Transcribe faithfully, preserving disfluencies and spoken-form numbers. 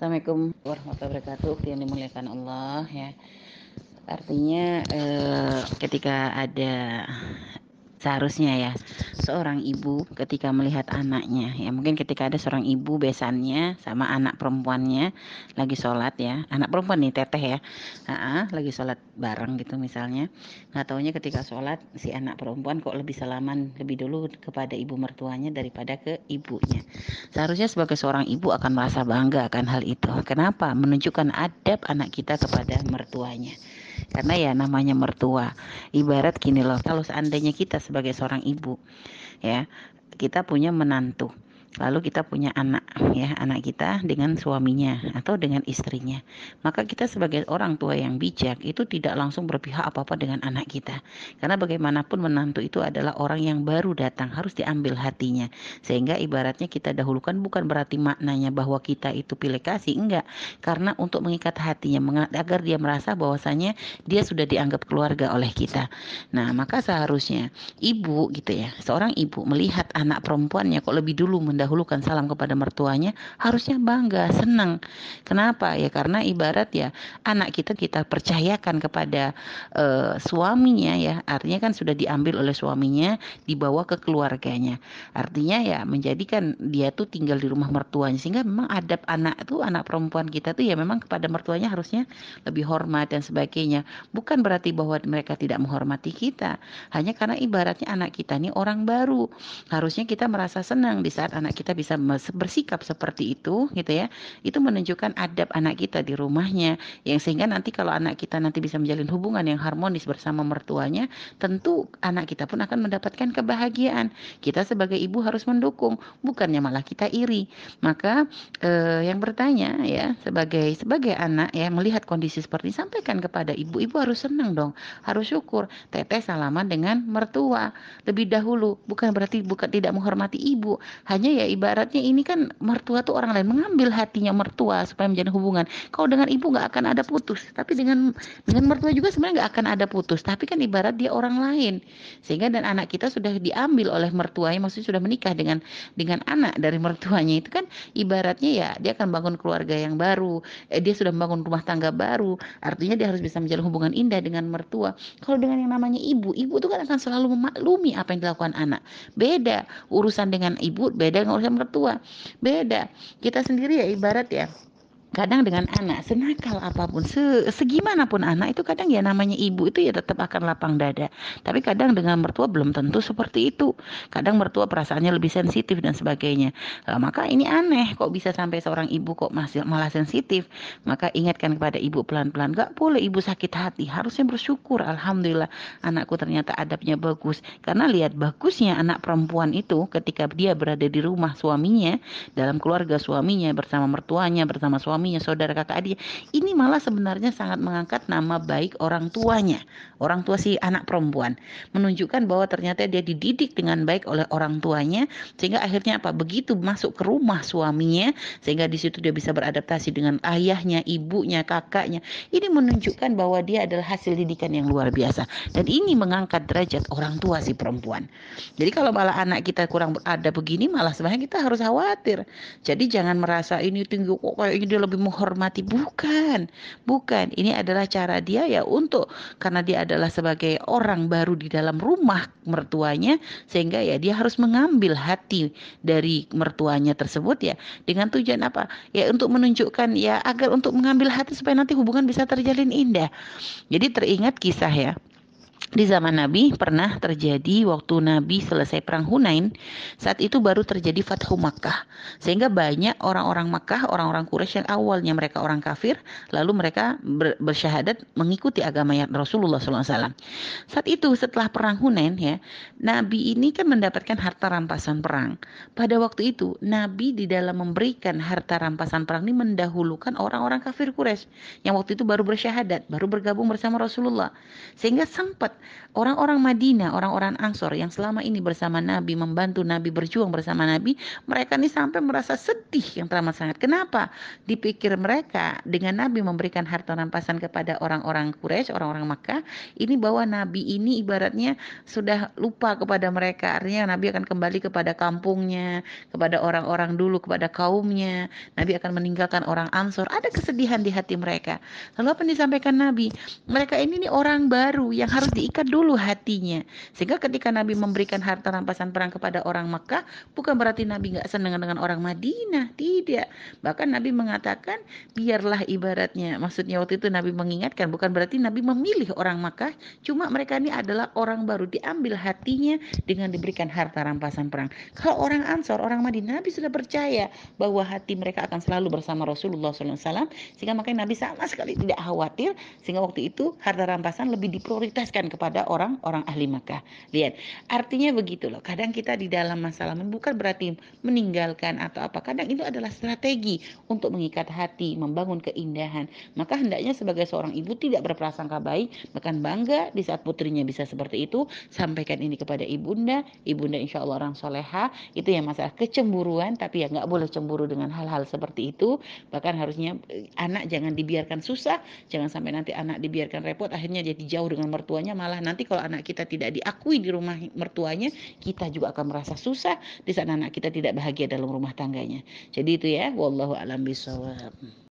Assalamualaikum warahmatullahi wabarakatuh. Yang dimuliakan Allah ya. Artinya eh, ketika ada seharusnya ya seorang ibu ketika melihat anaknya ya, mungkin ketika ada seorang ibu besannya sama anak perempuannya lagi sholat ya, anak perempuan nih teteh ya, A-a, lagi sholat bareng gitu misalnya. Nggak taunya ketika sholat si anak perempuan kok lebih salaman lebih dulu kepada ibu mertuanya daripada ke ibunya. Seharusnya sebagai seorang ibu akan merasa bangga akan hal itu. Kenapa? Menunjukkan adab anak kita kepada mertuanya. Karena ya namanya mertua. Ibarat gini loh, kalau seandainya kita sebagai seorang ibu ya, kita punya menantu, lalu kita punya anak ya, anak kita dengan suaminya atau dengan istrinya, maka kita sebagai orang tua yang bijak itu tidak langsung berpihak apa-apa dengan anak kita, karena bagaimanapun menantu itu adalah orang yang baru datang, harus diambil hatinya, sehingga ibaratnya kita dahulukan. Bukan berarti maknanya bahwa kita itu pilih kasih, enggak, karena untuk mengikat hatinya agar dia merasa bahwasanya dia sudah dianggap keluarga oleh kita. Nah maka seharusnya ibu gitu ya, seorang ibu melihat anak perempuannya kok lebih dulu mendapatkan dahulukan salam kepada mertuanya, harusnya bangga, senang. Kenapa? Ya karena ibarat ya anak kita kita percayakan kepada e, suaminya ya, artinya kan sudah diambil oleh suaminya, dibawa ke keluarganya. Artinya ya menjadikan dia tuh tinggal di rumah mertuanya, sehingga memang adab anak tuh, anak perempuan kita tuh ya memang kepada mertuanya harusnya lebih hormat dan sebagainya. Bukan berarti bahwa mereka tidak menghormati kita, hanya karena ibaratnya anak kita ini orang baru. Harusnya kita merasa senang di saat anak kita bisa bersikap seperti itu gitu ya. Itu menunjukkan adab anak kita di rumahnya, yang sehingga nanti kalau anak kita nanti bisa menjalin hubungan yang harmonis bersama mertuanya, tentu anak kita pun akan mendapatkan kebahagiaan. Kita sebagai ibu harus mendukung, bukannya malah kita iri. Maka eh, yang bertanya ya, sebagai sebagai anak ya, melihat kondisi seperti ini, sampaikan kepada ibu. Ibu harus senang dong, harus syukur. Teteh salaman dengan mertua lebih dahulu, bukan berarti bukan tidak menghormati ibu, hanya ya ya ibaratnya ini kan mertua tuh orang lain, mengambil hatinya mertua supaya menjalin hubungan. Kalau dengan ibu nggak akan ada putus, tapi dengan dengan mertua juga sebenarnya nggak akan ada putus, tapi kan ibarat dia orang lain, sehingga dan anak kita sudah diambil oleh mertuanya, maksudnya sudah menikah dengan dengan anak dari mertuanya, itu kan ibaratnya ya dia akan bangun keluarga yang baru, eh, dia sudah membangun rumah tangga baru, artinya dia harus bisa menjalin hubungan indah dengan mertua. Kalau dengan yang namanya ibu, ibu itu kan akan selalu memaklumi apa yang dilakukan anak. Beda urusan dengan ibu, beda urusan mertua, beda. Kita sendiri ya ibarat ya, kadang dengan anak senakal apapun, se segimanapun anak itu, kadang ya namanya ibu itu ya tetap akan lapang dada. Tapi kadang dengan mertua belum tentu seperti itu. Kadang mertua perasaannya lebih sensitif dan sebagainya. Nah, maka ini aneh, kok bisa sampai seorang ibu kok masih malah sensitif. Maka ingatkan kepada ibu pelan-pelan, gak boleh ibu sakit hati. Harusnya bersyukur, alhamdulillah anakku ternyata adabnya bagus. Karena lihat bagusnya anak perempuan itu ketika dia berada di rumah suaminya, dalam keluarga suaminya, bersama mertuanya, bersama suami, saudara kakak adik. Ini malah sebenarnya sangat mengangkat nama baik orang tuanya, orang tua si anak perempuan, menunjukkan bahwa ternyata dia dididik dengan baik oleh orang tuanya, sehingga akhirnya apa, begitu masuk ke rumah suaminya, sehingga di situ dia bisa beradaptasi dengan ayahnya, ibunya, kakaknya. Ini menunjukkan bahwa dia adalah hasil didikan yang luar biasa, dan ini mengangkat derajat orang tua si perempuan. Jadi kalau malah anak kita kurang beradab begini, malah sebenarnya kita harus khawatir. Jadi jangan merasa ini tinggi kok kayak ini dia lebih menghormati, bukan, bukan. Ini adalah cara dia ya untuk, karena dia adalah sebagai orang baru di dalam rumah mertuanya, sehingga ya dia harus mengambil hati dari mertuanya tersebut ya, dengan tujuan apa ya, untuk menunjukkan ya agar untuk mengambil hati supaya nanti hubungan bisa terjalin indah. Jadi teringat kisah ya, di zaman Nabi pernah terjadi waktu Nabi selesai perang Hunain. Saat itu baru terjadi Fathu Makkah, sehingga banyak orang-orang Makkah, orang-orang Quraisy yang awalnya mereka orang kafir, lalu mereka bersyahadat mengikuti agama Rasulullah shallallahu alaihi wasallam. Saat itu setelah perang Hunain ya, Nabi ini kan mendapatkan harta rampasan perang. Pada waktu itu Nabi di dalam memberikan harta rampasan perang ini mendahulukan orang-orang kafir Quraisy yang waktu itu baru bersyahadat, baru bergabung bersama Rasulullah, sehingga sempat orang-orang Madinah, orang-orang Ansor yang selama ini bersama Nabi, membantu Nabi, berjuang bersama Nabi, mereka ini sampai merasa sedih yang teramat sangat. Kenapa? Dipikir mereka dengan Nabi memberikan harta rampasan kepada orang-orang Quraisy, orang-orang Makkah, ini bahwa Nabi ini ibaratnya sudah lupa kepada mereka. Artinya Nabi akan kembali kepada kampungnya, kepada orang-orang dulu, kepada kaumnya. Nabi akan meninggalkan orang Ansor. Ada kesedihan di hati mereka. Lalu apa yang disampaikan Nabi? Mereka ini nih orang baru yang harus diikat dulu hatinya. Sehingga ketika Nabi memberikan harta rampasan perang kepada orang Makkah, bukan berarti Nabi gak senang dengan orang Madinah. Tidak. Bahkan Nabi mengatakan, biarlah ibaratnya. Maksudnya waktu itu Nabi mengingatkan, bukan berarti Nabi memilih orang Makkah. Cuma mereka ini adalah orang baru. Diambil hatinya dengan diberikan harta rampasan perang. Kalau orang Ansor, orang Madinah, Nabi sudah percaya bahwa hati mereka akan selalu bersama Rasulullah shallallahu alaihi wasallam. Sehingga makanya Nabi sama sekali tidak khawatir. Sehingga waktu itu harta rampasan lebih diprioritaskan kepada orang-orang ahli Makkah. Lihat, artinya begitu loh. Kadang kita di dalam masalah bukan berarti meninggalkan atau apa. Kadang itu adalah strategi untuk mengikat hati, membangun keindahan. Maka hendaknya sebagai seorang ibu tidak berprasangka baik, bahkan bangga di saat putrinya bisa seperti itu. Sampaikan ini kepada ibunda. Ibunda insya Allah orang soleha. Itu yang masalah kecemburuan, tapi ya nggak boleh cemburu dengan hal-hal seperti itu. Bahkan harusnya anak jangan dibiarkan susah, jangan sampai nanti anak dibiarkan repot, akhirnya jadi jauh dengan mertuanya. Malah nanti kalau anak kita tidak diakui di rumah mertuanya, kita juga akan merasa susah di saat anak kita tidak bahagia dalam rumah tangganya. Jadi itu ya, wallahu a'lam bishawab.